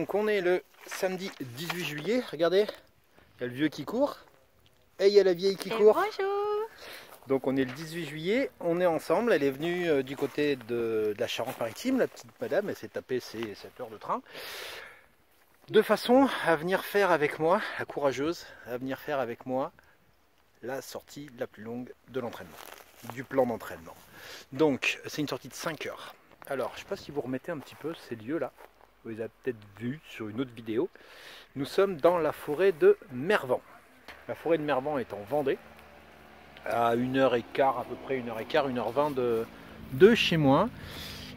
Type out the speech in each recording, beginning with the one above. Donc on est le samedi 18 juillet, regardez, il y a le vieux qui court et il y a la vieille qui court. Bonjour. Donc on est le 18 juillet, on est ensemble, elle est venue du côté de la Charente-Maritime, la petite madame, elle s'est tapée ses 7 heures de train. De façon à venir faire avec moi, la courageuse, à venir faire avec moi la sortie la plus longue de l'entraînement, du plan d'entraînement. Donc c'est une sortie de 5 heures. Alors je ne sais pas si vous remettez un petit peu ces lieux là. Vous les avez peut-être vus sur une autre vidéo. Nous sommes dans la forêt de Mervent. La forêt de Mervent est en Vendée, à 1h15, à peu près 1h15, 1h20 de chez moi.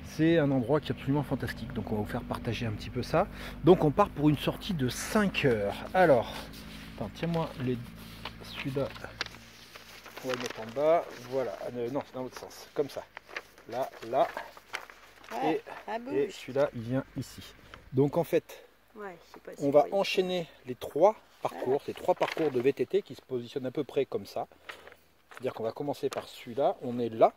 C'est un endroit qui est absolument fantastique. Donc on va vous faire partager un petit peu ça. Donc on part pour une sortie de 5 heures. Alors, tiens-moi celui-là. On va le mettre en bas. Voilà. Non, c'est dans l'autre sens. Comme ça. Là, là. Et celui-là, il vient ici. Donc en fait, ouais, on va enchaîner les 3 parcours, ces 3 parcours de VTT qui se positionnent à peu près comme ça. C'est-à-dire qu'on va commencer par celui-là, on est là.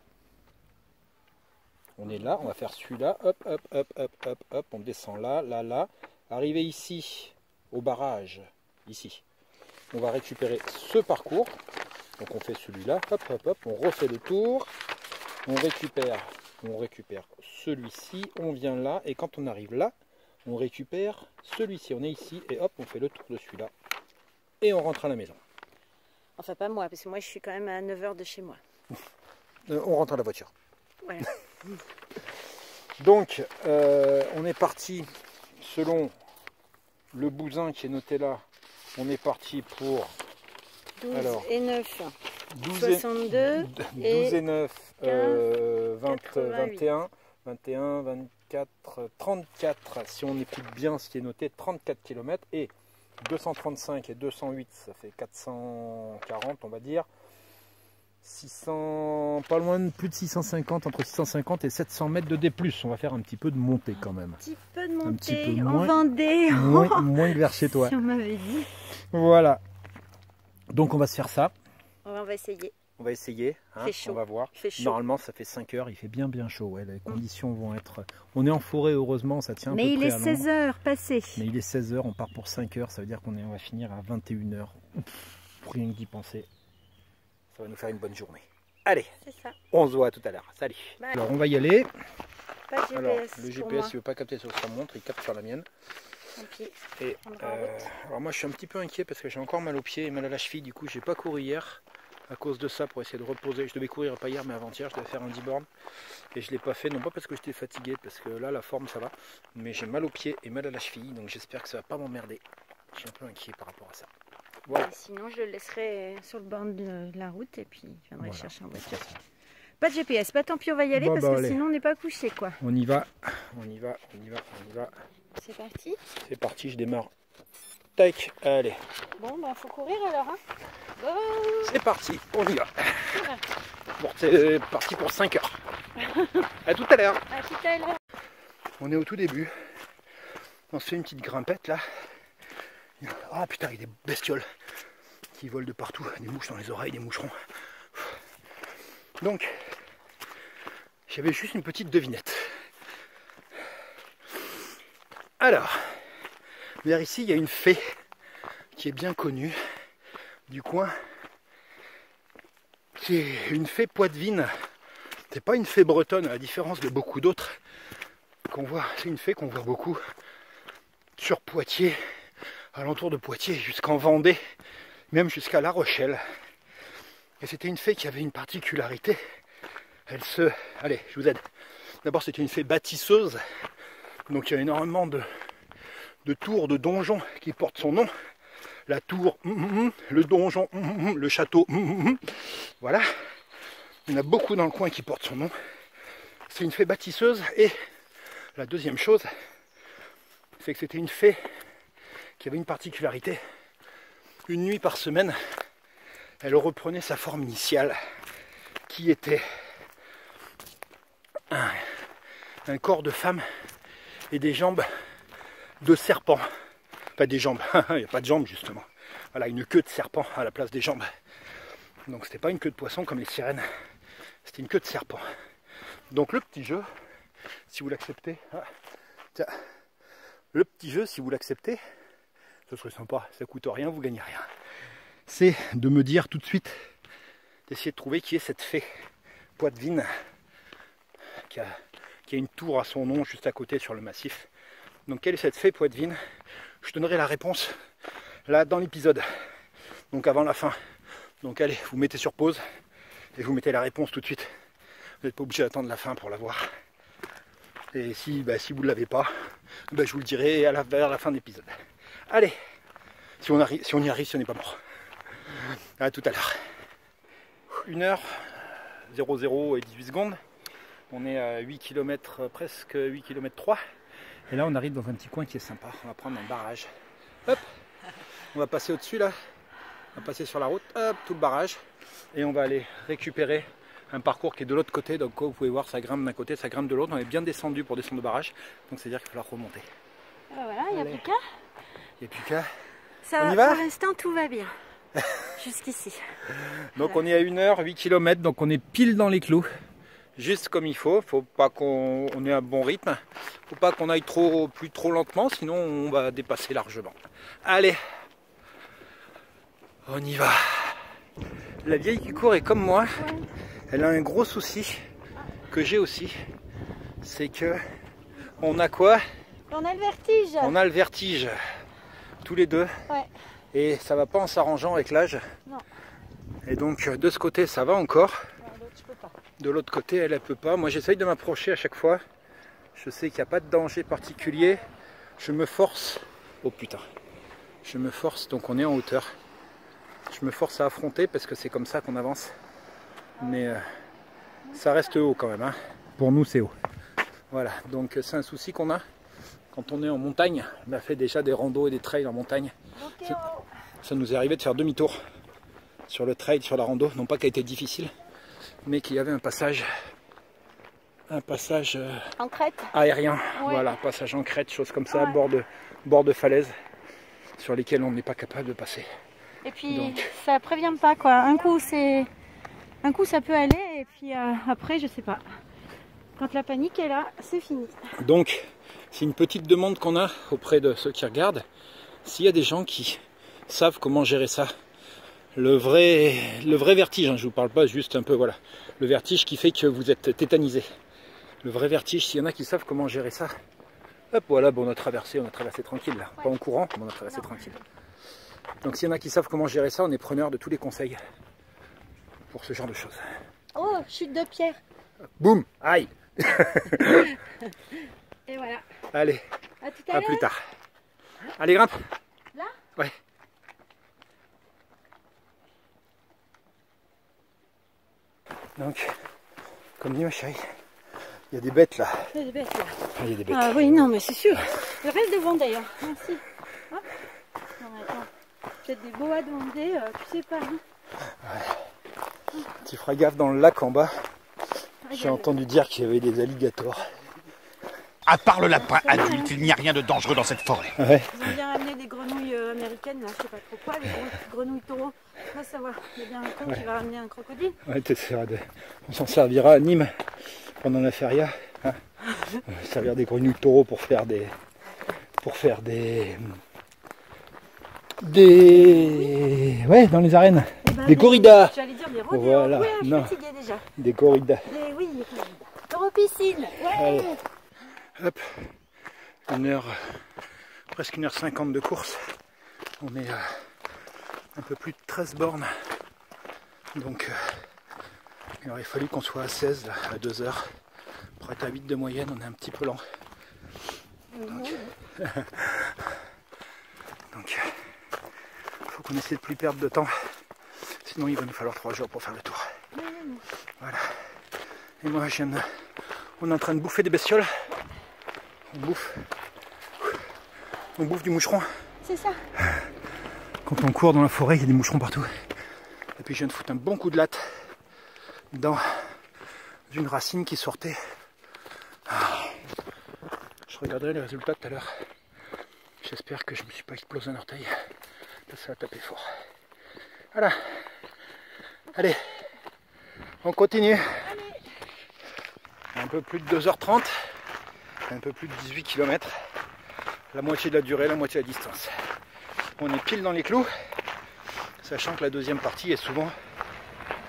On est là, on va faire celui-là, hop, hop, hop, hop, hop, hop, on descend là, là, là. Arrivé ici, au barrage, ici, on va récupérer ce parcours. Donc on fait celui-là, hop, hop, hop, on refait le tour, on récupère celui-ci, on vient là, et quand on arrive là, on récupère celui-ci, on est ici, et hop, on fait le tour de celui-là, et on rentre à la maison. Enfin, pas moi, parce que moi, je suis quand même à 9h de chez moi. On rentre à la voiture. Voilà. Donc, on est parti, selon le bousin qui est noté là, on est parti pour... 12 alors, et 9, 12 62 et... 12 et 9. 21, 24, 34, si on écoute bien ce qui est noté, 34 km et 235 et 208, ça fait 440 on va dire, 600, pas loin de plus de 650, entre 650 et 700 mètres de D+, on va faire un petit peu de montée quand même. Un petit peu de montée, en Vendée, moins vers chez toi. Si on m'avait dit. Voilà, donc on va se faire ça. Ouais, on va essayer. On va essayer, hein, on va voir. Normalement, ça fait 5 heures, il fait bien chaud. Ouais, les conditions vont être... On est en forêt, heureusement, ça tient un peu près à l'ombre. Mais il est 16 heures passées. Mais il est 16 heures, on part pour 5 heures, ça veut dire qu'on va finir à 21 heures. Rien que d'y penser, ça va nous faire une bonne journée. Allez, ça. On se voit tout à l'heure. Salut. Bye. Alors, on va y aller. Pas GPS. Alors, le GPS, il ne veut pas capter sur sa montre, il capte sur la mienne. Okay. Et, alors moi, je suis un petit peu inquiet parce que j'ai encore mal aux pieds et mal à la cheville. Du coup, j'ai pas couru hier. À cause de ça, pour essayer de reposer, je devais courir pas hier mais avant-hier, je devais faire un 10 bornes et je l'ai pas fait, non pas parce que j'étais fatigué, parce que là la forme ça va, mais j'ai mal aux pieds et mal à la cheville, donc j'espère que ça va pas m'emmerder. Je suis un peu inquiet par rapport à ça. Voilà. Sinon je le laisserai sur le bord de la route et puis je viendrai le chercher en voiture. Pas de GPS, pas tant pis, on va y aller parce que sinon on n'est pas couché quoi. On y va, on y va, on y va, on y va. C'est parti. C'est parti, je démarre. Tac, allez. Bon, ben faut courir alors. Hein. Go. C'est parti, on y va. Bon, c'est parti pour 5 heures. A tout à l'heure. À tout à l'heure. On est au tout début. On se fait une petite grimpette là. Ah putain, il y a des bestioles qui volent de partout. Des mouches dans les oreilles, des moucherons. Donc, j'avais juste une petite devinette. Alors... Vers ici, il y a une fée qui est bien connue du coin, qui est une fée poitevine. C'est pas une fée bretonne, à la différence de beaucoup d'autres qu'on voit. C'est une fée qu'on voit beaucoup sur Poitiers, alentour de Poitiers, jusqu'en Vendée, même jusqu'à La Rochelle. Et c'était une fée qui avait une particularité. Elle se... Allez, je vous aide. D'abord, c'était une fée bâtisseuse, donc il y a énormément de tours, de donjons qui portent son nom. La tour, le donjon, le château, voilà. Il y en a beaucoup dans le coin qui portent son nom. C'est une fée bâtisseuse. Et la deuxième chose, c'est que c'était une fée qui avait une particularité. Une nuit par semaine, elle reprenait sa forme initiale, qui était un corps de femme et des jambes de serpent, pas des jambes, il n'y a pas de jambes justement, voilà, une queue de serpent à la place des jambes. Donc c'était pas une queue de poisson comme les sirènes, c'était une queue de serpent. Donc le petit jeu, si vous l'acceptez, Le petit jeu, si vous l'acceptez, ce serait sympa, ça coûte rien, vous gagnez rien. C'est de me dire tout de suite, d'essayer de trouver qui est cette fée Poitevine qui a une tour à son nom juste à côté sur le massif. Donc quelle est cette fée Poitevine? Je donnerai la réponse là dans l'épisode, donc avant la fin. Donc allez, vous mettez sur pause et vous mettez la réponse tout de suite. Vous n'êtes pas obligé d'attendre la fin pour la voir. Et si vous ne l'avez pas, je vous le dirai vers la fin de l'épisode. Allez, si on y arrive, ce n'est pas mort. À tout à l'heure. 1h00 et 18 secondes. On est à 8 km, presque 8 km 3. Et là on arrive dans un petit coin qui est sympa. On va prendre un barrage. Hop, on va passer au-dessus là. On va passer sur la route, hop, tout le barrage. Et on va aller récupérer un parcours qui est de l'autre côté. Donc comme vous pouvez voir, ça grimpe d'un côté, ça grimpe de l'autre. On est bien descendu pour descendre le barrage. Donc c'est-à-dire qu'il va falloir remonter. Voilà, il n'y a plus qu'à. Il n'y a plus qu'à. On y va ? Pour l'instant, tout va bien. Jusqu'ici. Donc voilà. On est à 1h, 8 km, donc on est pile dans les clous. Juste comme il faut. Faut pas qu'on ait un bon rythme. Faut pas qu'on aille trop lentement, sinon on va dépasser largement. Allez, on y va. La vieille qui court est comme moi. Elle a un gros souci que j'ai aussi. C'est que on a quoi? On a le vertige. On a le vertige. Tous les deux. Ouais. Et ça va pas en s'arrangeant avec l'âge. Et donc de ce côté ça va encore. De l'autre côté elle ne peut pas. Moi j'essaye de m'approcher à chaque fois. Je sais qu'il n'y a pas de danger particulier. Je me force. Oh putain. Je me force, donc on est en hauteur. Je me force à affronter parce que c'est comme ça qu'on avance. Mais ça reste haut quand même. Hein. Pour nous c'est haut. Voilà, donc c'est un souci qu'on a. Quand on est en montagne, on a fait déjà des randos et des trails en montagne. Okay. Ça nous est arrivé de faire demi-tour sur le trail, sur la rando. Non pas qu'elle était difficile, mais qu'il y avait un passage en crête. Aérien. Ouais. Voilà, passage en crête, chose comme ça, ouais. bord de falaise, sur lesquels on n'est pas capable de passer. Et puis ça prévient pas quoi. Un coup ça peut aller et puis après je sais pas. Quand la panique est là, c'est fini. Donc, c'est une petite demande qu'on a auprès de ceux qui regardent. S'il y a des gens qui savent comment gérer ça, le vrai vertige, hein, je ne vous parle pas juste un peu, voilà, le vertige qui fait que vous êtes tétanisé. Le vrai vertige, s'il y en a qui savent comment gérer ça, hop, voilà, bon, on a traversé tranquille, là. Ouais. Pas en courant, mais on a traversé tranquille. Donc, s'il y en a qui savent comment gérer ça, on est preneur de tous les conseils pour ce genre de choses. Oh, chute de pierre. Boum, aïe. Et voilà. Allez, à plus tard. Allez, grimpe. Là? Ouais. Donc, comme dit ma chérie, il y a des bêtes là. Il y a des bêtes là. Il y a des bêtes. Ah oui, non, mais c'est sûr. Je reste devant d'ailleurs. Merci. Hop. Non, mais attends. Peut-être des boas de Vendée, tu sais pas. Hein. Ouais. Tu feras gaffe dans le lac en bas. J'ai entendu dire qu'il y avait des alligators. À part le lapin adulte, il n'y a rien de dangereux dans cette forêt. Ouais. Ils ont bien amené des grenouilles américaines, là, je sais pas trop quoi, les grenouilles taureaux. On va savoir, il y a bien un con qui va ramener un crocodile. Ouais, on s'en servira à Nîmes pendant la feria. Hein. Servir des grenouilles taureaux pour faire des... Ouais, dans les arènes. Des corridas. J'allais dire des rodéos. Voilà. Ouais, je suis fatiguée déjà. Des corridas. Mais oui, des corridas. Taureau-piscine. Ouais. Hop, presque 1h50 de course. On est à un peu plus de 13 bornes. Donc, il aurait fallu qu'on soit à 16, là, à 2 heures. Pour être à 8 de moyenne, on est un petit peu lent. Donc, il faut qu'on essaie de plus perdre de temps. Sinon, il va nous falloir 3 jours pour faire le tour. Voilà. Et moi, on est en train de bouffer des bestioles. On bouffe du moucheron. C'est ça. Quand on court dans la forêt, il y a des moucherons partout. Et puis je viens de foutre un bon coup de latte dans une racine qui sortait. Je regarderai les résultats tout à l'heure. J'espère que je ne me suis pas explosé un orteil. Là, ça va taper fort. Voilà. Allez, on continue. Un peu plus de 2h30. Un peu plus de 18 km. la moitié de la durée, la moitié de la distance. On est pile dans les clous, sachant que la deuxième partie est souvent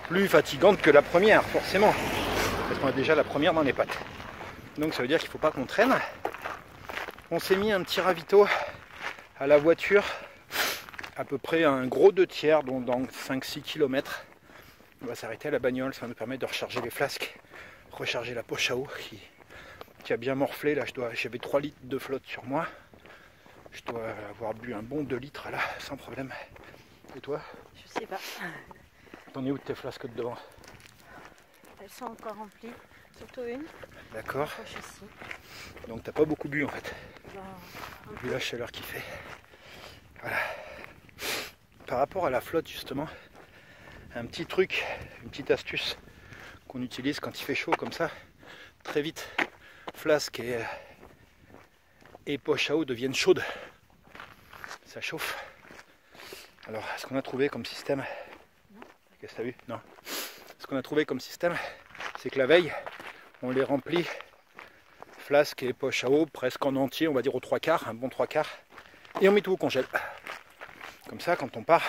plus fatigante que la première, forcément, parce qu'on a déjà la première dans les pattes. Donc ça veut dire qu'il ne faut pas qu'on traîne. On s'est mis un petit ravito à la voiture, à peu près un gros 2/3, donc dans 5-6 km. On va s'arrêter à la bagnole, ça va nous permettre de recharger les flasques, recharger la poche à eau qui a bien morflé. Là, j'avais 3 litres de flotte sur moi. Je dois avoir bu un bon 2 litres là, sans problème. Et toi? Je sais pas. T'en es où de tes flasques de devant? Elles sont encore remplies, surtout une. D'accord. Donc t'as pas beaucoup bu en fait. Vu la chaleur qu'il fait. Voilà. Par rapport à la flotte justement, un petit truc, une petite astuce qu'on utilise quand il fait chaud comme ça, très vite, flasque et poche à eau deviennent chaudes. Ça chauffe. Alors, ce qu'on a trouvé comme système, qu'est-ce que t'as vu? Non. Ce qu'on a trouvé comme système, c'est que la veille, on les remplit, flasque et poche à eau, presque en entier, on va dire au 3/4, un bon 3/4, et on met tout au congèle. Comme ça, quand on part...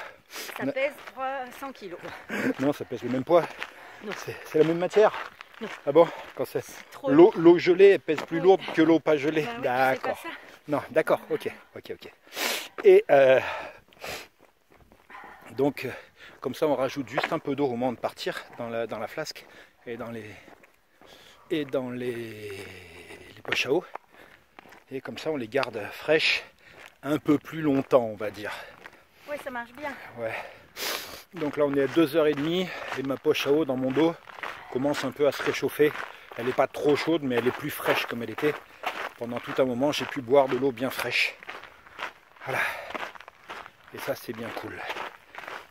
Ça pèse 300 kilos. Non, ça pèse le même poids. C'est la même matière. Non. Ah bon? Quand c'est l'eau gelée, elle pèse plus lourde que l'eau pas gelée. Ben oui, d'accord. Non, d'accord. Ok, ok, ok. Et donc, comme ça, on rajoute juste un peu d'eau au moment de partir dans la flasque et dans les poches à eau. Et comme ça, on les garde fraîches un peu plus longtemps, on va dire. Oui, ça marche bien. Ouais. Donc là, on est à 2h30 et ma poche à eau dans mon dos commence un peu à se réchauffer. Elle n'est pas trop chaude, mais elle est plus fraîche comme elle était. Pendant tout un moment, j'ai pu boire de l'eau bien fraîche. Voilà. Et ça, c'est bien cool.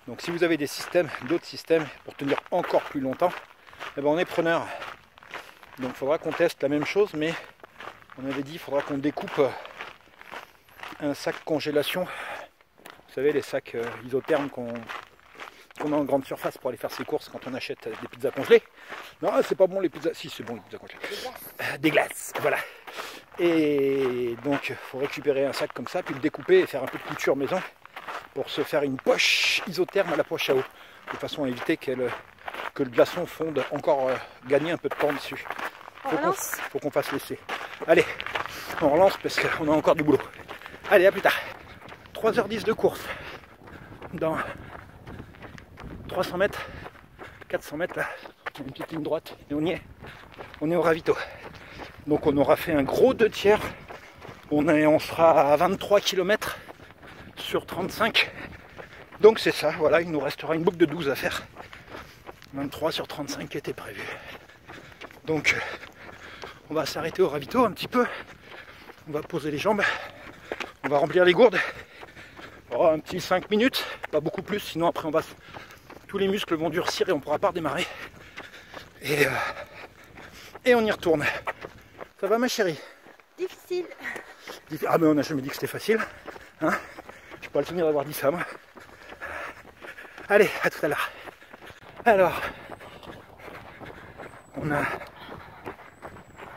Donc si vous avez des systèmes, d'autres systèmes, pour tenir encore plus longtemps, eh ben, on est preneur. Donc il faudra qu'on teste la même chose, mais on avait dit qu'il faudra qu'on découpe un sac congélation. Vous savez, les sacs isothermes qu'on a en grande surface pour aller faire ses courses quand on achète des pizzas congelées. Non, c'est pas bon les pizzas. Si, c'est bon les pizzas congelées. Des glaces, voilà. Et donc, il faut récupérer un sac comme ça, puis le découper et faire un peu de couture maison pour se faire une poche isotherme à la poche à eau, de façon à éviter que le glaçon fonde, encore gagner un peu de temps dessus. Faut qu'on fasse l'essai. Allez, on relance parce qu'on a encore du boulot. Allez, à plus tard. 3h10 de course. Dans 300 mètres, 400 mètres, là, une petite ligne droite, et on y est. On est au ravito. Donc on aura fait un gros 2/3. On sera à 23 km sur 35. Donc c'est ça, voilà, il nous restera une boucle de 12 à faire. 23 sur 35 qui était prévu. Donc on va s'arrêter au ravito un petit peu. On va poser les jambes. On va remplir les gourdes. Oh, un petit 5 minutes, pas beaucoup plus, sinon après on va... Tous les muscles vont durcir et on ne pourra pas redémarrer. Et on y retourne. Ça va ma chérie? Difficile. Ah mais on n'a jamais dit que c'était facile. Hein, je n'ai pas le souvenir d'avoir dit ça moi. Allez, à tout à l'heure. Alors,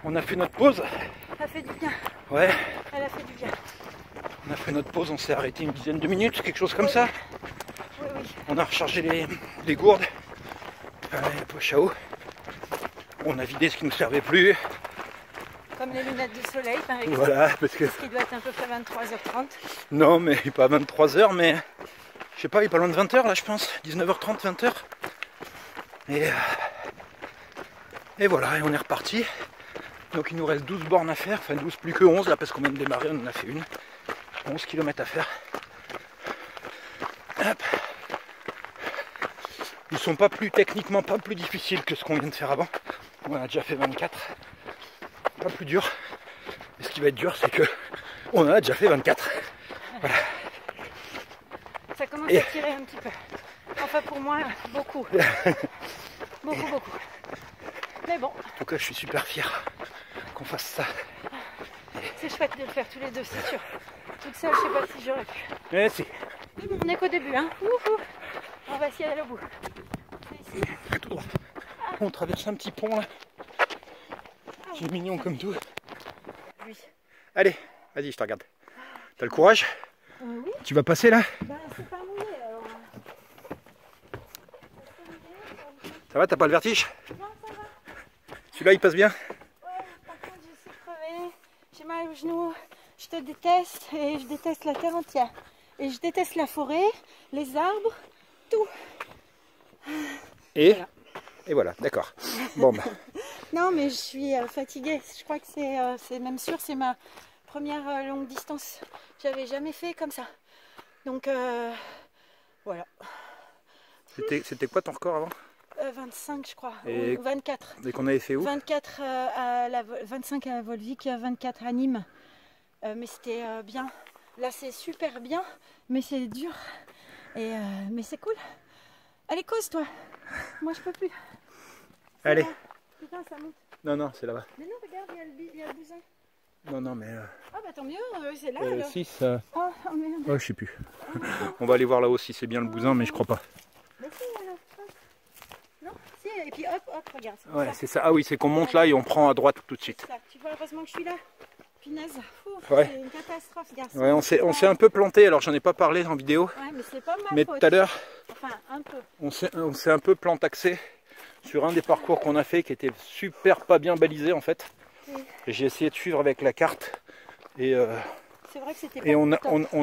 on a fait notre pause. Ça fait du bien. Ouais. Elle a fait du bien. On a fait notre pause, on s'est arrêté une dizaine de minutes, quelque chose comme ça. Oui, oui. On a rechargé les gourdes, la poche à eau. On a vidé ce qui ne nous servait plus. Comme les lunettes de soleil, par exemple. Voilà, parce qu'il doit être un peu près 23h30. Non, mais pas 23h, mais je sais pas, il est pas loin de 20h là, je pense. 19h30, 20h. Et voilà, et on est reparti. Donc il nous reste 12 bornes à faire, enfin 12 plus que 11 là, parce qu'on vient de démarrer, on en a fait une. 11 km à faire. Hop. Ils sont pas plus techniquement pas plus difficiles que ce qu'on vient de faire avant. On a déjà fait 24. Pas plus dur. Et ce qui va être dur, c'est que on en a déjà fait 24. Voilà. Ça commence à tirer un petit peu. Enfin pour moi, beaucoup. Beaucoup, beaucoup. Mais bon. En tout cas, je suis super fier qu'on fasse ça. C'est chouette de le faire tous les deux, c'est sûr. Toute seule, je sais pas si j'aurais pu. Merci. On n'est qu'au début, hein. Ouhou. On va essayer d'aller au bout. C'est ici. Tout droit. Ah. On traverse un petit pont là. Ah, c'est mignon comme tout. Oui. Allez, vas-y, je te regarde. T'as le courage? Oui. Tu vas passer là? Bah, c'est pas mouillé alors. Ça va, t'as pas le vertige? Non, ça va. Celui-là, il passe bien? Ouais, par contre, je suis crevée, j'ai mal aux genoux, je te déteste et je déteste la terre entière. Et je déteste la forêt, les arbres, tout. Et voilà. Et voilà, d'accord. Bon, bah. Non, mais je suis fatiguée. Je crois que c'est même sûr, c'est ma première longue distance. J'avais jamais fait comme ça. Donc, voilà. C'était quoi ton record avant? 25, je crois. Et ou 24. Et qu'on avait fait où? 24 25 à Volvic, 24 à Nîmes. Mais c'était bien. Là, c'est super bien, mais c'est dur. Et, mais c'est cool. Allez, cause-toi. Moi, je peux plus. Allez. Putain, ça monte. Non, non, c'est là-bas. Mais non, regarde, il y a le bousin. Non, non, mais... Ah, bah tant mieux, c'est là, alors. 6... Oh, merde. Oh, je sais plus. Oh, on va aller voir là-haut si c'est bien le bousin, mais je crois pas. Mais si, alors, non, si, et puis hop, hop, regarde. Ouais, c'est ça. Ah oui, c'est qu'on monte là et on prend à droite tout de suite. Ça. Tu vois, heureusement que je suis là. Punaise, ouais. C'est une catastrophe, garçon. Ouais, on s'est un peu planté, alors j'en ai pas parlé en vidéo. Ouais, mais c'est pas mal. Mais tout à l'heure, enfin, un peu. On s'est un peu plantaxé sur un des parcours qu'on a fait qui était super pas bien balisé en fait. Oui. J'ai essayé de suivre avec la carte et, vrai que pas et on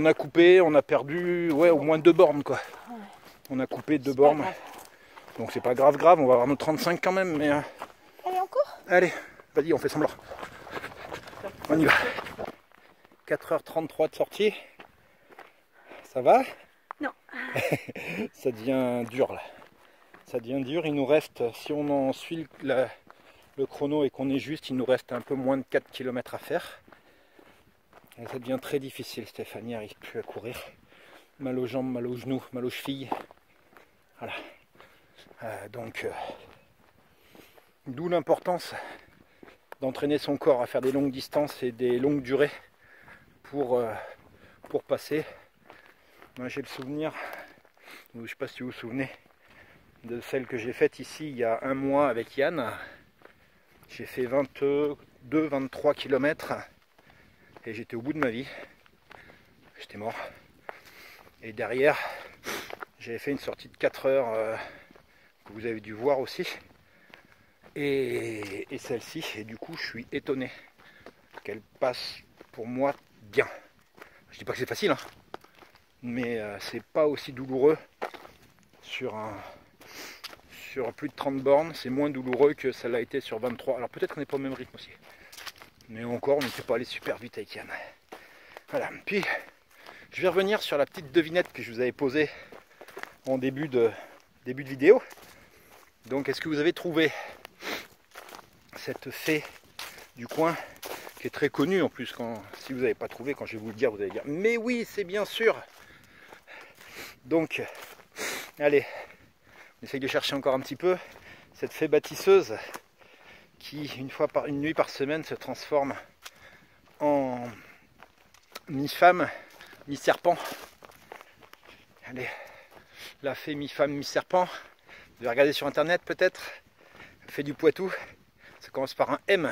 a coupé, on a perdu ouais, au moins 2 bornes quoi. Ouais. On a coupé 2 bornes. Donc c'est pas grave, on va avoir nos 35 quand même. Mais, allez, on court. Allez, vas-y, on fait semblant. On y va. 4h33 de sortie. Ça va? Non. Ça devient dur là. Ça devient dur. Il nous reste, si on en suit le chrono et qu'on est juste, il nous reste un peu moins de 4 km à faire. Et ça devient très difficile. Stéphanie n'arrive plus à courir. Mal aux jambes, mal aux genoux, mal aux chevilles. Voilà. Donc, d'où l'importance d'entraîner son corps à faire des longues distances et des longues durées pour passer. Moi j'ai le souvenir, je ne sais pas si vous vous souvenez, de celle que j'ai faite ici il y a un mois avec Yann. J'ai fait 22-23 km et j'étais au bout de ma vie. J'étais mort. Et derrière, j'avais fait une sortie de 4 heures que vous avez dû voir aussi. Et celle-ci, et du coup je suis étonné qu'elle passe pour moi bien. Je dis pas que c'est facile, hein, mais c'est pas aussi douloureux sur plus de 30 bornes, c'est moins douloureux que ça l'a été sur 23. Alors peut-être qu'on n'est pas au même rythme aussi, mais encore on n'était pas allé super vite avec Yann. Voilà, puis je vais revenir sur la petite devinette que je vous avais posée en début de vidéo. Donc est-ce que vous avez trouvé cette fée du coin qui est très connue en plus? Quand, si vous n'avez pas trouvé, quand je vais vous le dire, vous allez dire mais oui, c'est bien sûr. Donc allez, on essaye de chercher encore un petit peu cette fée bâtisseuse qui une nuit par semaine se transforme en mi-femme, mi-serpent. Allez, la fée mi-femme, mi-serpent. Vous avez regardé sur internet peut-être? Fée du Poitou. Ça commence par un M.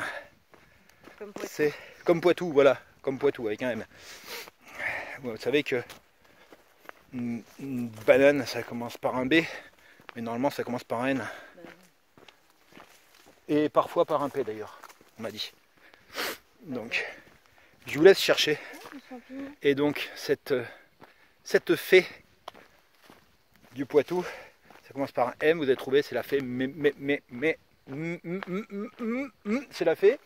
C'est comme Poitou, voilà, comme Poitou avec un M. Vous savez que une banane, ça commence par un B, mais normalement ça commence par un N. Et parfois par un P d'ailleurs, on m'a dit. Donc, je vous laisse chercher. Et donc, cette fée du Poitou, ça commence par un M, vous avez trouvé, c'est la fée c'est la fée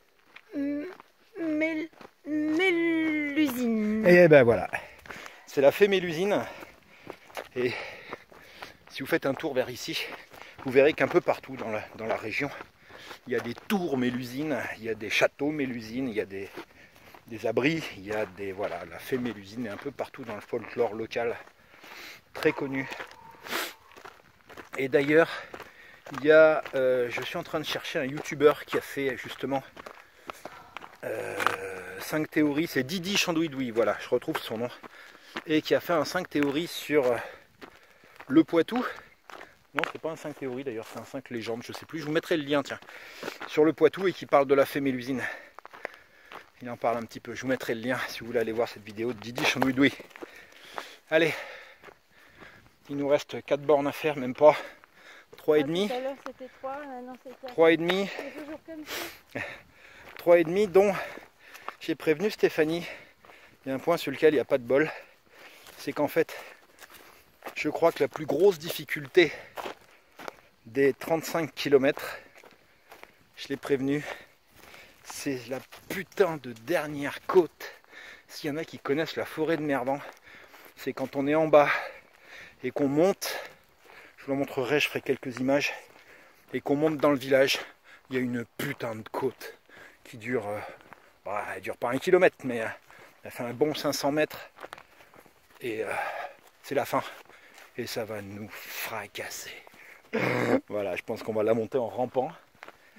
Mélusine. Et ben voilà, c'est la fée Mélusine. Et si vous faites un tour vers ici, vous verrez qu'un peu partout dans la région, il y a des tours Mélusine, il y a des châteaux Mélusine, il y a des abris, il y a des... Voilà, la fée Mélusine est un peu partout dans le folklore local, très connu. Et d'ailleurs... Il y a, je suis en train de chercher un youtubeur qui a fait justement 5 théories, c'est Didi Chandouidoui, voilà, je retrouve son nom, et qui a fait un 5 théories sur le Poitou. Non, c'est pas un 5 théories d'ailleurs, c'est un 5 légendes, je sais plus, je vous mettrai le lien, tiens, sur le Poitou et qui parle de la fée Mélusine. Il en parle un petit peu. Je vous mettrai le lien si vous voulez aller voir cette vidéo de Didi Chandouidoui. Allez, il nous reste 4 bornes à faire, même pas. 3,5. Tout à l'heure c'était 3, maintenant c'est 4. 3,5. C'est toujours comme ça. 3,5 dont j'ai prévenu Stéphanie. Il y a un point sur lequel il n'y a pas de bol. C'est qu'en fait, je crois que la plus grosse difficulté des 35 km, je l'ai prévenu, c'est la putain de dernière côte. S'il y en a qui connaissent la forêt de Mervent, c'est quand on est en bas et qu'on monte, je vous la montrerai, je ferai quelques images, et qu'on monte dans le village, il y a une putain de côte qui dure, elle dure pas 1 kilomètre, mais elle fait un bon 500 mètres, et c'est la fin, et ça va nous fracasser. Voilà, je pense qu'on va la monter en rampant.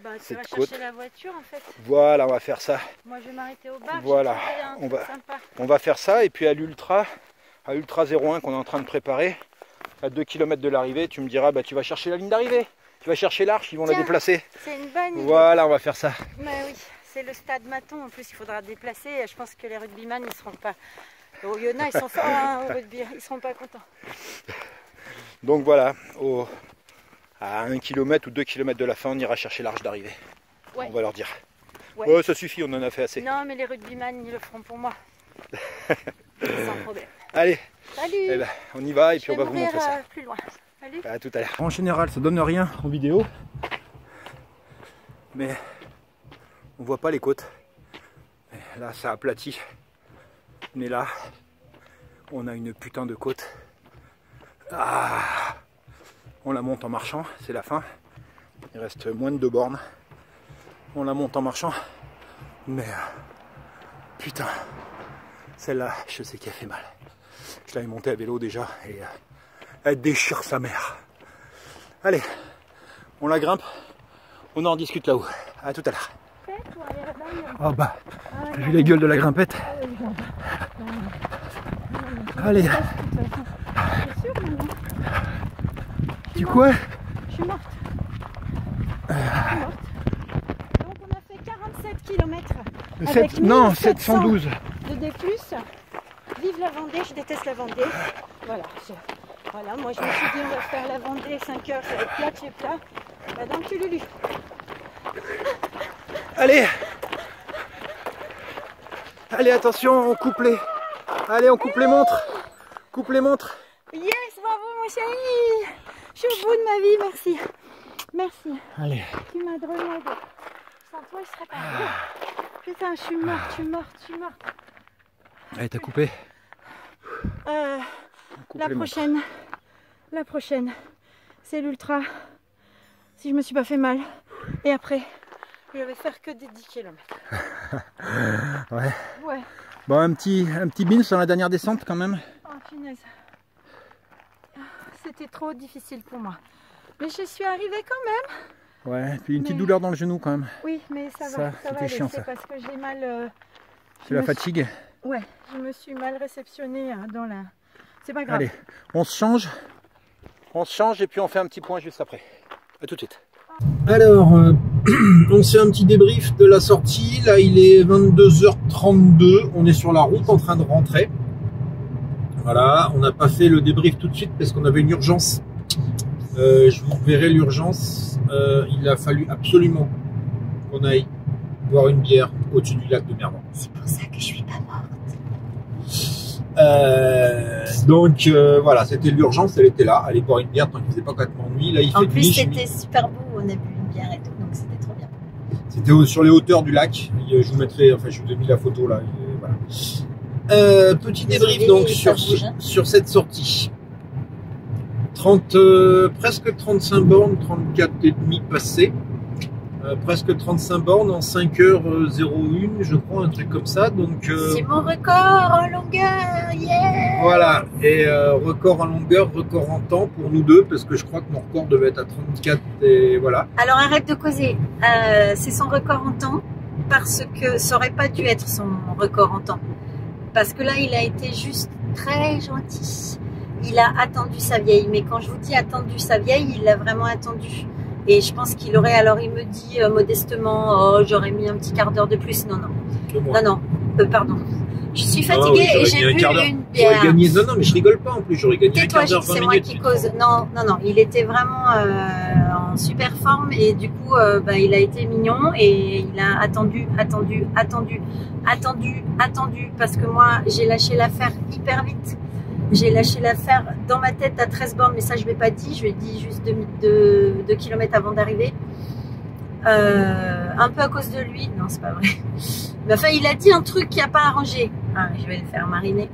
Bah, tu vas chercher la voiture en fait. Voilà, on va faire ça. Moi je vais m'arrêter au bar. Voilà, on va faire ça, et puis à l'Ultra 01 qu'on est en train de préparer, à 2 km de l'arrivée, tu me diras, bah tu vas chercher la ligne d'arrivée, tu vas chercher l'arche, ils vont la déplacer. C'est une bonne idée. Voilà, on va faire ça. Bah oui, c'est le stade Maton, en plus il faudra déplacer. Je pense que les rugbyman ils seront pas. Au Yona, ils sont forts hein, au rugby, ils seront pas contents. Donc voilà, à 1 km ou 2 km de la fin, on ira chercher l'arche d'arrivée. Ouais. On va leur dire. Ouais. Oh, ça suffit, on en a fait assez. Non, mais les rugbyman, ils le feront pour moi. Sans problème. Allez, salut. Eh ben, on y va et puis on va vous montrer ça. Plus loin. Salut. À tout à l'heure. En général, ça donne rien en vidéo, mais on voit pas les côtes. Et là, ça aplatit. Mais là, on a une putain de côte. Ah, on la monte en marchant, c'est la fin. Il reste moins de 2 bornes. On la monte en marchant. Mais putain, celle-là, je sais qu'elle fait mal. Je l'avais montée à vélo déjà et elle déchire sa mère. Allez, on la grimpe. On en discute là-haut. À tout à l'heure. Oh bah, j'ai vu la gueule de la grimpette. Allez. Tu quoi? Je suis morte. Donc on a fait 47 km. Avec non, 712. De déclus. Vive la Vendée, je déteste la Vendée. Voilà, voilà, moi je me suis dit on va faire la Vendée 5 heures, ça va être plat de chez plat. Bah dans le cululu. Allez. Allez, attention, on coupe les... Allez, on coupe les montres. Coupe les montres. Yes, bravo mon chéri. Je suis au bout de ma vie, merci. Merci. Allez. Tu m'as drôlement aidé. Sans toi, je serais pas... Putain, je suis morte, je suis morte, je suis morte. Allez, t'as coupé la prochaine. Montres. La prochaine. C'est l'ultra. Si je me suis pas fait mal. Et après... Je vais faire que des 10 km. Ouais. Ouais. Bon, un petit bin sur la dernière descente quand même. Oh, punaise. C'était trop difficile pour moi. Mais je suis arrivée quand même. Ouais, puis une petite douleur dans le genou quand même. Oui, mais ça va. Ça va chiant, ça. Parce que j'ai mal... C'est la fatigue. Ouais, je me suis mal réceptionnée dans la... C'est pas grave. Allez, on se change. On se change et puis on fait un petit point juste après. A tout de suite. Alors, on fait un petit débrief de la sortie. Là, il est 22h32. On est sur la route en train de rentrer. Voilà, on n'a pas fait le débrief tout de suite parce qu'on avait une urgence. Je vous verrai l'urgence. Il a fallu absolument qu'on aille boire une bière au-dessus du lac de Mervent. C'est pour ça que je suis pas morte. Donc, voilà, c'était l'urgence. Elle était là. Aller boire une bière tant qu'il ne faisait pas complètement nuit. Là, il fait nuit. C'était super beau. On a bu une bière et tout. Donc, c'était trop bien. C'était sur les hauteurs du lac. Je vous mettrai, enfin, je vous ai mis la photo là. Et voilà. Petit débrief donc sur cette sortie. 30, presque 35 bornes, 34,5 passées. Presque 35 bornes en 5h01, je crois, un truc comme ça. Donc c'est mon record en longueur, yeah. Voilà, et record en longueur, record en temps pour nous deux, parce que je crois que mon record devait être à 34 et voilà. Alors arrête de causer, c'est son record en temps, parce que ça aurait pas dû être son record en temps. Parce que là, il a été juste très gentil. Il a attendu sa vieille, mais quand je vous dis attendu sa vieille, il l'a vraiment attendu. Et je pense qu'il aurait, alors il me dit modestement, oh, j'aurais mis un petit quart d'heure de plus. Non, non, non, non, pardon. Je suis fatiguée et j'ai bu une bière. Gagné... Non, non, mais je rigole pas en plus, j'aurais gagné un quart d'heure, 20 minutes. C'est moi qui cause. Non, non, non, il était vraiment en super forme et du coup, bah, il a été mignon et il a attendu parce que moi, j'ai lâché l'affaire hyper vite. J'ai lâché l'affaire dans ma tête à 13 bornes, mais ça je ne l'ai pas dit, je lui ai dit juste 2 km avant d'arriver. Un peu à cause de lui, non c'est pas vrai. Mais enfin il a dit un truc qui n'a pas arrangé, ah, je vais le faire mariner.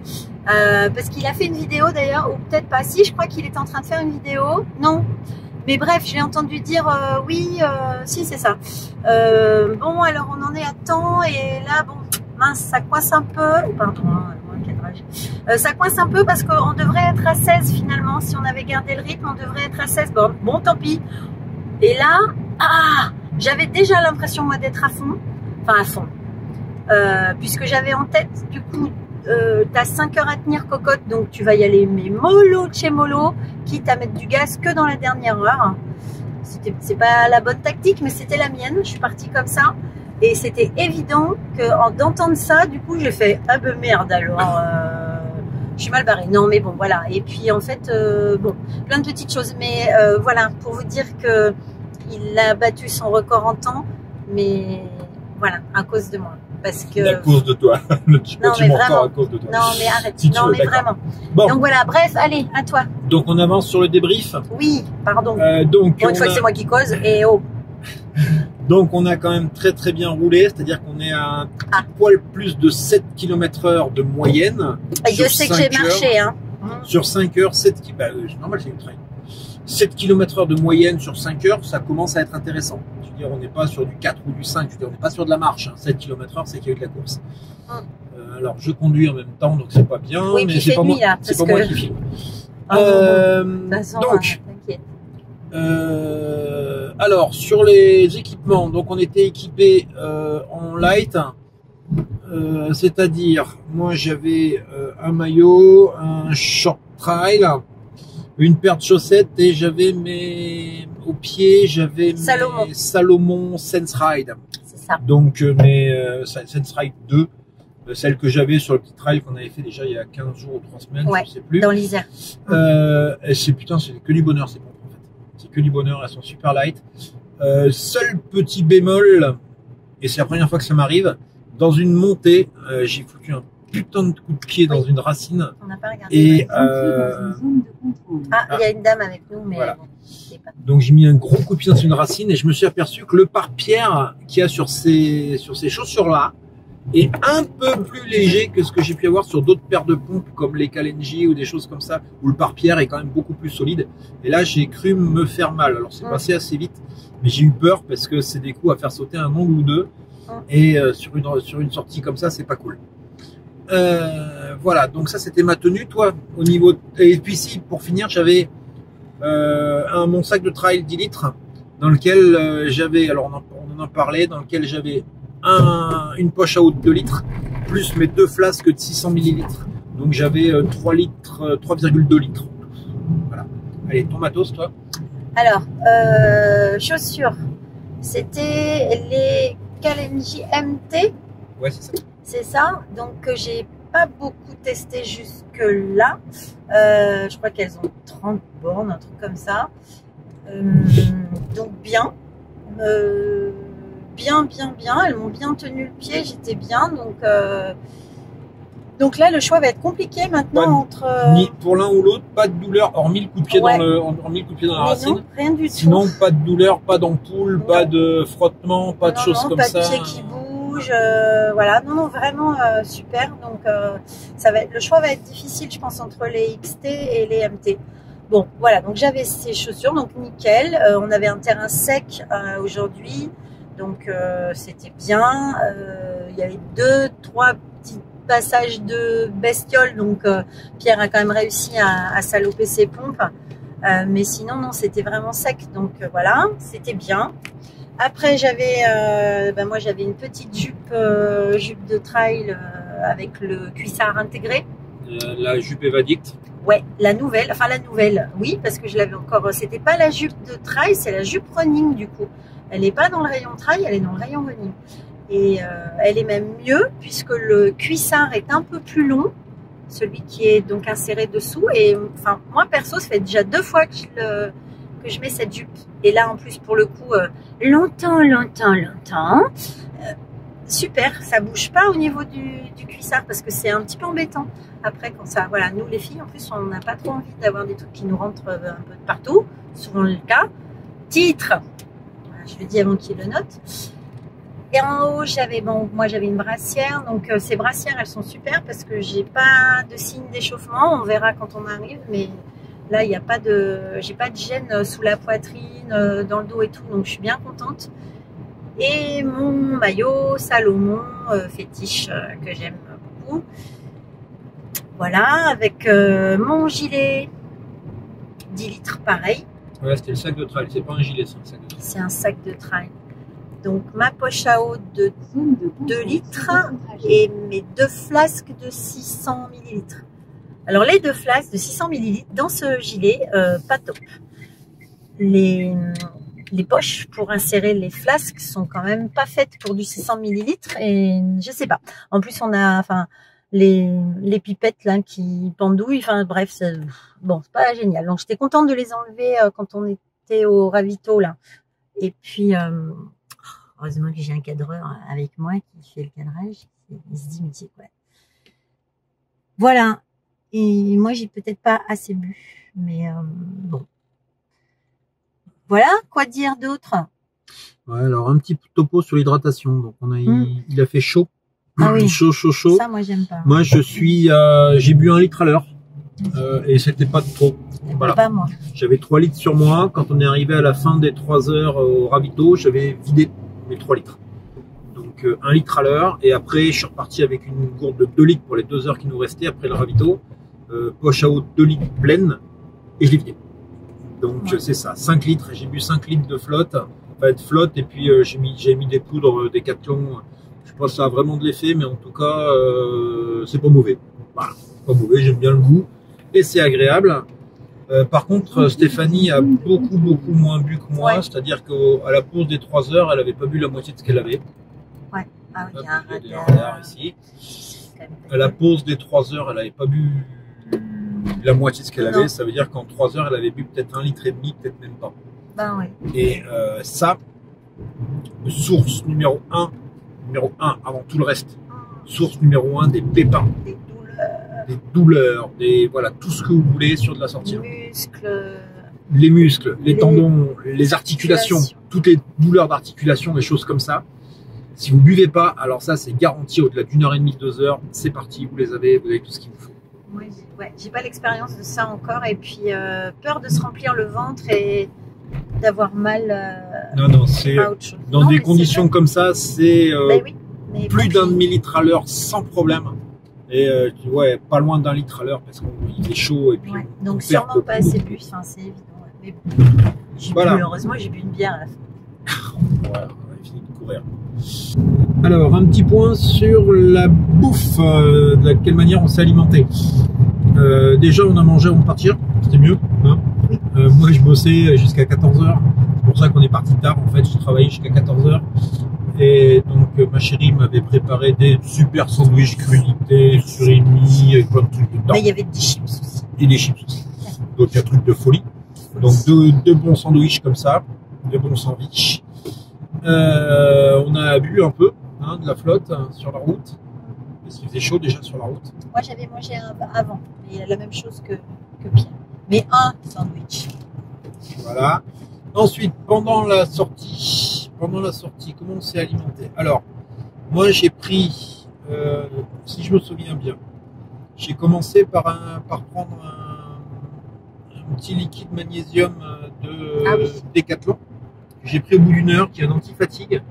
Parce qu'il a fait une vidéo d'ailleurs, ou peut-être pas, si je crois qu'il était en train de faire une vidéo, non. Mais bref, j'ai entendu dire oui, si c'est ça. Bon alors on en est à temps et là bon, mince ça coince un peu, pardon. Ça coince un peu parce qu'on devrait être à 16 finalement, si on avait gardé le rythme, on devrait être à 16 bornes. Bon, tant pis. Et là, ah, j'avais déjà l'impression moi d'être à fond, enfin à fond, puisque j'avais en tête, du coup, t'as 5 heures à tenir cocotte, donc tu vas y aller, mais mollo de chez mollo, quitte à mettre du gaz que dans la dernière heure. C'est pas la bonne tactique, mais c'était la mienne, je suis partie comme ça. Et c'était évident que d'entendre ça, du coup, j'ai fait « Ah ben merde, alors je suis mal barrée. » Non, mais bon, voilà. Et puis, en fait, bon, plein de petites choses. Mais voilà, pour vous dire qu'il a battu son record en temps, mais voilà, à cause de moi. Parce que... À cause de toi. Le petit non, mais vraiment. À cause de toi. Non, mais arrête. Si non, veux, mais vraiment. Bon. Donc voilà, bref, allez, à toi. Donc, on avance sur le débrief. Oui, pardon. Donc, bon, une fois que c'est moi qui cause, et oh. Donc on a quand même très bien roulé, c'est-à-dire qu'on est à un poil plus de 7 km/h de moyenne. Et je sais que j'ai marché. Hein. Sur 5 heures, 7 km/h, bah, normal c'est une traîne. 7 km/h de moyenne sur 5 heures, ça commence à être intéressant. Je veux dire, on n'est pas sur du 4 ou du 5, je veux dire, on n'est pas sur de la marche. Hein. 7 km/h, c'est qu'il y a eu de la course. Alors je conduis en même temps, donc c'est pas bien, oui, mais c'est pas, moi qui filme. Ah, donc... alors sur les équipements, donc on était équipé en light, c'est-à-dire moi j'avais un maillot, un short trail, une paire de chaussettes et j'avais mes au pied j'avais mes Salomon Sense Ride. C'est ça. Donc mes Sense Ride 2. Celle que j'avais sur le petit trail qu'on avait fait déjà il y a 15 jours ou 3 semaines, ouais, je ne sais plus. Dans l'Isère. C'est putain, c'est que du bonheur ces pompes en fait. C'est que du bonheur, elles sont super light. Seul petit bémol, et c'est la première fois que ça m'arrive, dans une montée, j'ai foutu un putain de coup de pied dans une racine. On n'a pas regardé. Et il y a une dame avec nous, mais voilà. Bon, je sais pas. Donc j'ai mis un gros coup de pied dans une racine et je me suis aperçu que le pare-pierre qu'il y a sur ces chaussures-là, est un peu plus léger que ce que j'ai pu avoir sur d'autres paires de pompes comme les Kalenji ou des choses comme ça où le pare-pierre est quand même beaucoup plus solide et là j'ai cru me faire mal, alors c'est passé assez vite mais j'ai eu peur parce que c'est des coups à faire sauter un ongle ou deux et sur une sortie comme ça c'est pas cool. Voilà, donc ça c'était ma tenue. Toi au niveau de... Et puis si pour finir j'avais mon sac de trail 10 litres dans lequel j'avais, alors on en parlait, dans lequel j'avais une poche à eau de 2 litres plus mes 2 flasques de 600 ml, donc j'avais 3,2 litres. Voilà. Allez, ton matos toi. Alors chaussures, c'était les Kalenji MT. Ouais, c'est ça. C'est ça, donc j'ai pas beaucoup testé jusque là. Je crois qu'elles ont 30 bornes, un truc comme ça. Donc bien. Bien, elles m'ont bien tenu le pied, j'étais bien, donc là le choix va être compliqué maintenant de, entre... Ni pour l'un ou l'autre, pas de douleur, hormis le coup de pied, ouais, dans la racine, non, rien du tout. Sinon pas de douleur, pas d'ampoule, pas de frottement, pas de choses comme ça. Pas de pied qui bouge, voilà, non, vraiment super, donc ça va être, le choix va être difficile je pense entre les XT et les MT. Bon voilà, donc j'avais ces chaussures, donc nickel, on avait un terrain sec aujourd'hui. Donc c'était bien, il y avait 2-3 petits passages de bestioles, donc Pierre a quand même réussi à saloper ses pompes, mais sinon non, c'était vraiment sec, donc voilà, c'était bien. Après j'avais, moi j'avais une petite jupe de trail avec le cuissard intégré. La jupe Evadict. Ouais, la nouvelle, oui, parce que je l'avais encore, c'était pas la jupe de trail, c'est la jupe running du coup. Elle n'est pas dans le rayon trail, elle est dans le rayon running. Et elle est même mieux puisque le cuissard est un peu plus long, celui qui est donc inséré dessous. Et enfin, moi perso, ça fait déjà 2 fois que je mets cette jupe. Et là, en plus, pour le coup, longtemps. Super, ça bouge pas au niveau du cuissard parce que c'est un petit peu embêtant. Après, quand ça, voilà, nous les filles, en plus, on n'a pas trop envie d'avoir des trucs qui nous rentrent un peu de partout, souvent le cas. Titre, je le dis avant qu'il le note. Et en haut, j'avais, bon, moi j'avais une brassière, donc ces brassières, elles sont super parce que j'ai pas de signe d'échauffement. On verra quand on arrive, mais là, il n'y a pas de, j'ai pas de gêne sous la poitrine, dans le dos et tout, donc je suis bien contente. Et mon maillot Salomon fétiche que j'aime beaucoup. Voilà, avec mon gilet 10 litres pareil. Voilà, c'était le sac de trail, c'est pas un gilet, c'est un sac de trail. C'est un sac de trail. Donc ma poche à eau de 2 litres et mes 2 flasques de 600 millilitres. Alors les 2 flasques de 600 millilitres dans ce gilet, pas top. Les poches pour insérer les flasques sont quand même pas faites pour du 600 millilitres et je sais pas. En plus on a, enfin les pipettes là qui pendouillent. Enfin bref, bon c'est pas génial. Donc j'étais contente de les enlever quand on était au ravito là. Et puis heureusement que j'ai un cadreur avec moi qui fait le cadrage. Il se dit mais c'est quoi. Voilà. Et moi j'ai peut-être pas assez bu, mais bon. Voilà, quoi dire d'autre? Ouais, alors un petit topo sur l'hydratation. Donc on a, il a fait chaud, ah oui. chaud. Ça, moi j'aime pas. Moi je suis, j'ai bu 1 litre à l'heure et c'était pas trop. Voilà. Pas moi. J'avais 3 litres sur moi. Quand on est arrivé à la fin des 3 heures au ravito, j'avais vidé mes 3 litres. Donc 1 litre à l'heure et après je suis reparti avec une gourde de 2 litres pour les 2 heures qui nous restaient après le ravito. Poche à eau 2 litres pleine et je l'ai vidé. Donc ouais. C'est ça, 5 litres, j'ai bu 5 litres de flotte, enfin de flotte, et puis j'ai mis des poudres Decathlon, je pense que ça a vraiment de l'effet, mais en tout cas, c'est pas mauvais. Voilà, pas mauvais, j'aime bien le goût, et c'est agréable. Par contre, Stéphanie a beaucoup moins bu que moi, ouais. C'est-à-dire qu'à la pause des 3 heures, elle n'avait pas bu la moitié de ce qu'elle avait. Ouais, ah, il y a un radar ici. À la pause des 3 heures, elle n'avait pas bu la moitié de ce qu'elle avait, ça veut dire qu'en 3 heures, elle avait bu peut-être 1,5 litre, peut-être même pas. Ben oui. Et ça, source numéro 1 avant tout le reste, source numéro 1 des pépins, des douleurs, des voilà tout ce que vous voulez sur de la sortie. Les muscles, les tendons, les articulations, toutes les douleurs d'articulation, des choses comme ça. Si vous ne buvez pas, alors ça c'est garanti au-delà d'1h30, 2 heures, c'est parti, vous avez tout ce qu'il vous faut. Oui, ouais, j'ai pas l'expérience de ça encore et puis peur de se remplir le ventre et d'avoir mal. Non, c'est dans des conditions comme ça, c'est bah oui, plus d'1 demi-litre à l'heure sans problème et ouais, pas loin d'1 litre à l'heure parce qu'il est chaud et puis. Ouais, donc sûrement pas assez bu, enfin, c'est évident. Ouais. Mais voilà. Heureusement, j'ai bu une bière à la fin. Voilà, on avait fini de courir. Alors, un petit point sur la bouffe, de quelle manière on s'est alimenté. Déjà, on a mangé avant de partir, c'était mieux. Hein, moi, je bossais jusqu'à 14h, c'est pour ça qu'on est parti tard. En fait, j'ai travaillé jusqu'à 14h. Et donc, ma chérie m'avait préparé des super sandwichs, crudités, surimi, et plein de trucs dedans. Mais il y avait des chips aussi. Et des chips aussi. Donc, un truc de folie. Donc, deux bons sandwichs comme ça, deux bons sandwichs. On a bu un peu de la flotte sur la route parce qu'il faisait chaud déjà sur la route. Moi j'avais mangé avant, mais la même chose que Pierre, mais un sandwich. Voilà. Ensuite, pendant la sortie, comment on s'est alimenté? Alors, moi j'ai pris, si je me souviens bien, j'ai commencé par prendre un petit liquide magnésium de Decathlon. J'ai pris au bout d'1 heure, qui est un anti-fatigue,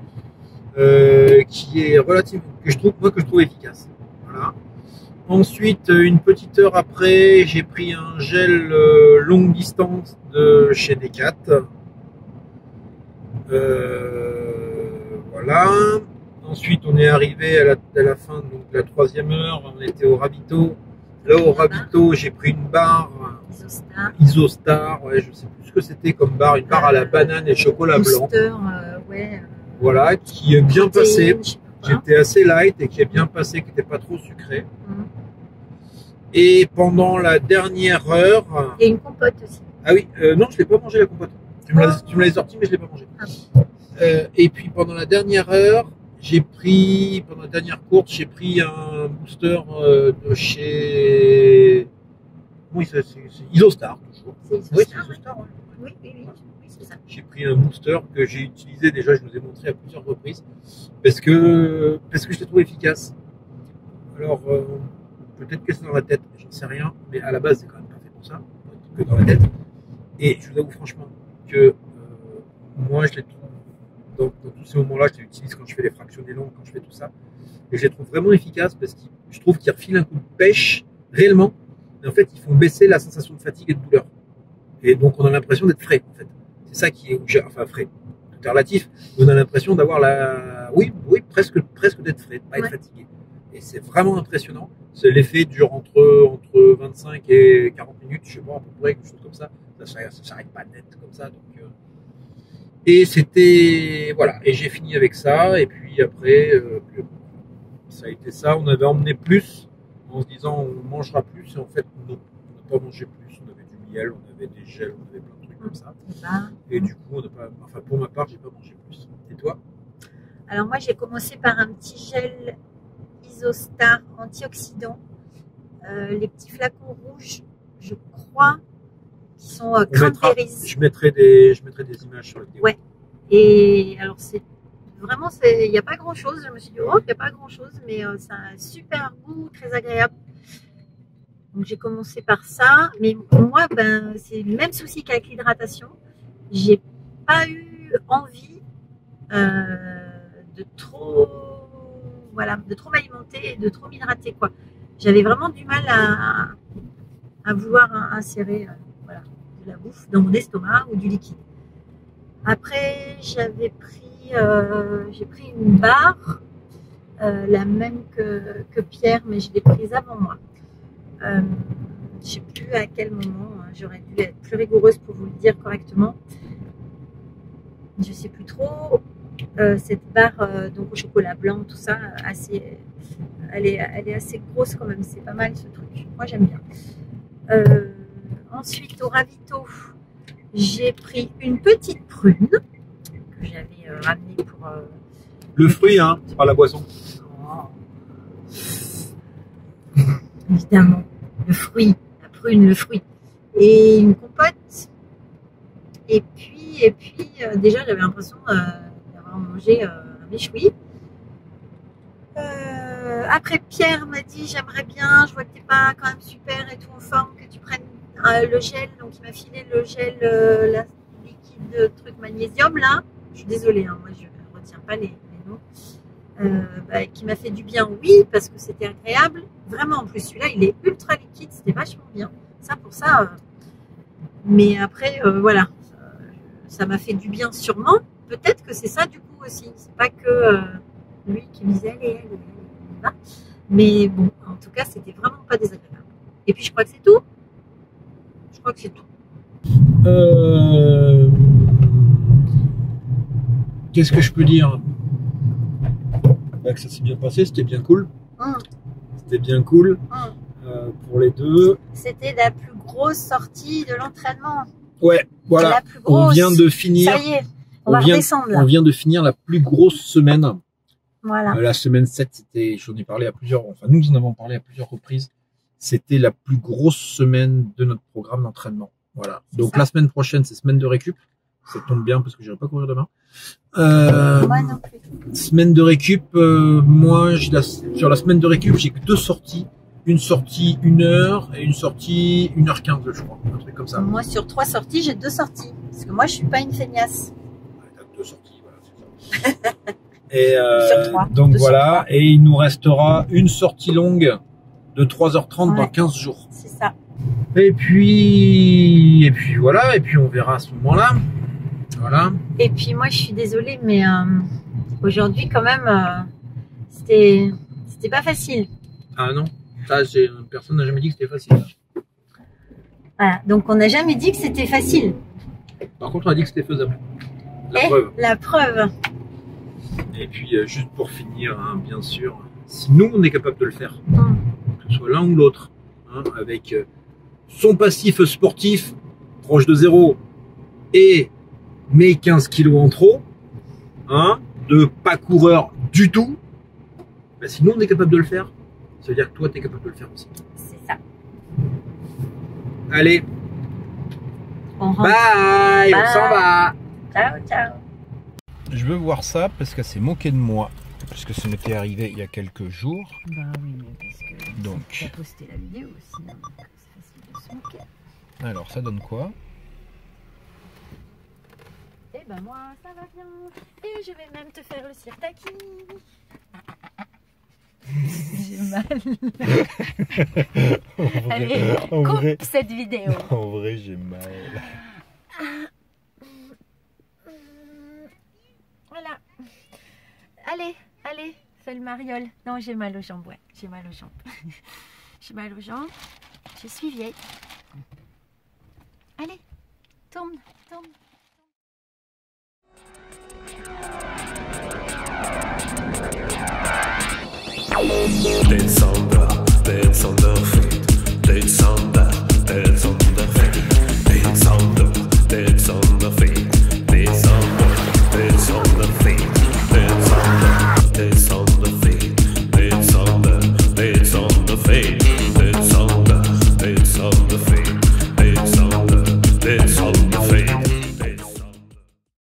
qui est relativement, que je trouve efficace. Voilà. Ensuite, une petite heure après, j'ai pris un gel longue distance de chez Decat. Voilà. Ensuite, on est arrivé à la fin de la 3e heure. On était au ravito. Là, au Ravito, j'ai pris une barre IsoStar, ouais, je ne sais plus ce que c'était comme barre, une barre à la banane et chocolat blanc. Ouais, voilà, qui est bien passée, qui était assez light et qui est bien passée, qui n'était pas trop sucrée. Et pendant la dernière heure... Et une compote aussi. Ah oui, non, je ne l'ai pas mangée la compote. Tu me l'as sortie, mais je ne l'ai pas mangée. Ah. Et puis pendant la dernière heure, j'ai pris, pendant la dernière course, j'ai pris un booster de chez... Oui, c'est IsoStar, toujours. Oui, c'est IsoStar, oui. Oui, c'est ça. J'ai pris un booster que j'ai utilisé déjà, je vous ai montré à plusieurs reprises, parce que je l'ai trouvé efficace. Alors, peut-être que c'est dans la tête, j'en sais rien, mais à la base, c'est quand même pas fait pour ça, que dans la tête. Et je vous avoue franchement que moi, je les trouve, dans tous ces moments-là, je les utilise quand je fais les fractionnés longs, quand je fais tout ça, et je les trouve vraiment efficaces parce que je trouve qu'ils refilent un coup de pêche, réellement, mais en fait, ils font baisser la sensation de fatigue et de douleur. Et donc, on a l'impression d'être frais, en fait. C'est ça qui est, enfin, frais, tout est relatif, on a l'impression d'avoir la, oui, presque d'être frais, de pas être fatigué. Et c'est vraiment impressionnant. L'effet dure entre 25 et 40 minutes, je sais pas, à peu près, quelque chose comme ça. Ça s'arrête pas net comme ça. Donc, et c'était... Voilà, et j'ai fini avec ça. Et puis après, ça a été ça. On avait emmené plus en se disant on mangera plus. Et en fait, non, on n'a pas mangé plus. On avait du miel, on avait des gels, on avait plein de trucs comme ça. Et du coup, on n'a pas... Enfin, pour ma part, j'ai pas mangé plus. Et toi? Alors moi, j'ai commencé par un petit gel... IsoStar antioxydants, les petits flacons rouges, je crois, qui sont cranberries. Je mettrai des images sur la vidéo. Ouais. Et alors c'est vraiment, il n'y a pas grand chose. Je me suis dit oh, il n'y a pas grand chose, mais ça a un super goût, très agréable. Donc j'ai commencé par ça, mais pour moi, ben c'est le même souci qu'avec l'hydratation. J'ai pas eu envie de trop m'alimenter et de trop m'hydrater, quoi. J'avais vraiment du mal à vouloir insérer de la bouffe dans mon estomac ou du liquide. Après, j'ai pris une barre, la même que Pierre, mais je l'ai prise avant moi. Je ne sais plus à quel moment, hein, j'aurais dû être plus rigoureuse pour vous le dire correctement. Je ne sais plus trop. Cette barre donc au chocolat blanc, tout ça, elle est assez grosse quand même, c'est pas mal ce truc, moi j'aime bien. Ensuite au Ravito, j'ai pris une petite prune que j'avais ramenée pour... le fruit, hein, pas la boisson. Oh. Évidemment, le fruit, la prune, le fruit. Et une compote. Et puis déjà j'avais l'impression... manger un méchoui. Après Pierre m'a dit j'aimerais bien, je vois que t'es pas quand même super et tout en forme, que tu prennes le gel, donc il m'a filé le gel la liquide truc magnésium là, je suis désolée hein, moi je ne retiens pas les noms, qui m'a fait du bien, oui, parce que c'était agréable, vraiment. En plus celui-là il est ultra liquide, c'était vachement bien, ça pour ça, mais après voilà, ça m'a fait du bien sûrement, peut-être que c'est ça du coup aussi, c'est pas que lui qui me disait allez, là. Mais bon, en tout cas c'était vraiment pas désagréable. Et puis je crois que c'est tout. Qu'est-ce que je peux dire? Bah, que ça s'est bien passé, c'était bien cool. C'était bien cool pour les deux. C'était la plus grosse sortie de l'entraînement. Ouais, voilà. La plus grosse. On vient de finir. Ça y est. On vient de finir la plus grosse semaine. Voilà. La semaine 7, c'était, j'en ai parlé à plusieurs, enfin nous en avons parlé à plusieurs reprises, c'était la plus grosse semaine de notre programme d'entraînement. Voilà. Donc ça. La semaine prochaine, c'est semaine de récup. Ça tombe bien parce que je n'irai pas courir demain. Moi non plus. Semaine de récup, moi sur la semaine de récup, j'ai que deux sorties. Une sortie 1 heure et une sortie 1h15, je crois. Un truc comme ça. Moi sur 3 sorties, j'ai 2 sorties. Parce que moi je suis pas une feignasse. Sortie, voilà, c'est ça. Et donc voilà, et il nous restera une sortie longue de 3h30 dans 15 jours. C'est ça. Et puis voilà, et puis on verra à ce moment-là. Voilà. Et puis moi je suis désolée, mais aujourd'hui quand même, c'était pas facile. Ah non. Ça, personne n'a jamais dit que c'était facile. Voilà, donc on n'a jamais dit que c'était facile. Par contre, on a dit que c'était faisable. La preuve. Et puis, juste pour finir, hein, bien sûr, si nous, on est capable de le faire, que ce soit l'un ou l'autre, hein, avec son passif sportif proche de zéro et mes 15 kilos en trop, hein, de pas coureur du tout, ben, si nous, on est capable de le faire, ça veut dire que toi, tu es capable de le faire aussi. C'est ça. Allez. On rentre. Bye, on s'en va. Ciao, ciao. Je veux voir ça parce qu'elle s'est moquée de moi, puisque ça m'était arrivé il y a quelques jours. Bah oui, mais parce que donc, t'as posté la vidéo aussi, c'est facile de se moquer. Alors, ça donne quoi? Eh ben moi, ça va bien. Et je vais même te faire le sirtaki. J'ai mal. Vrai, allez, coupe cette vidéo. En vrai, j'ai mal. Voilà. Allez, allez, fais le mariole. Non, j'ai mal aux jambes, ouais. J'ai mal aux jambes. J'ai mal aux jambes. Je suis vieille. Allez, tourne, tourne. Then so